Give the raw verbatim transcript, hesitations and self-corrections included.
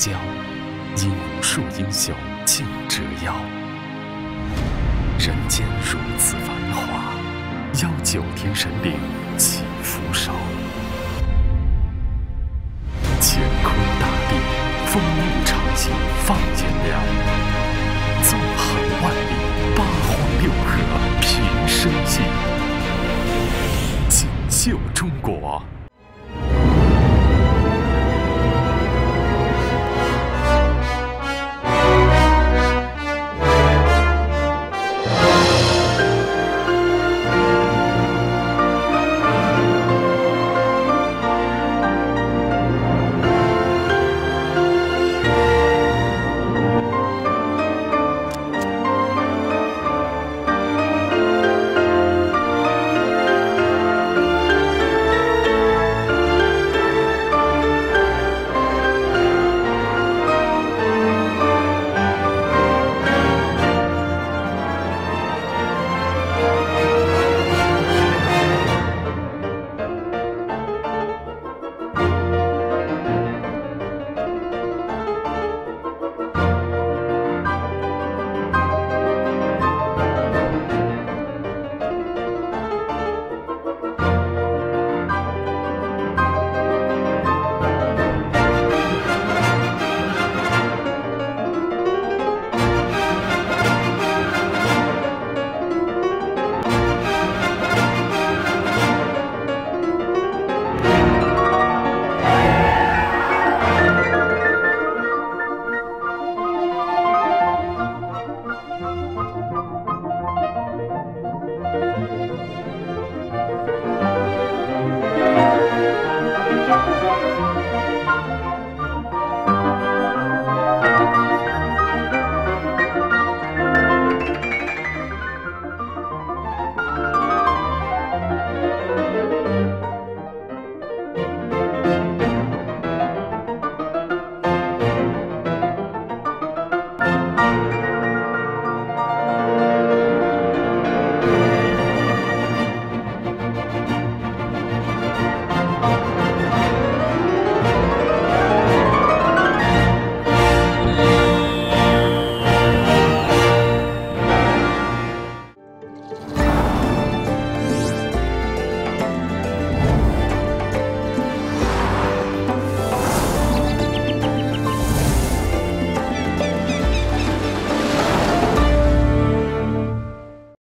骄，因无数英雄竞折腰。人间如此繁华，邀九天神灵祈福寿。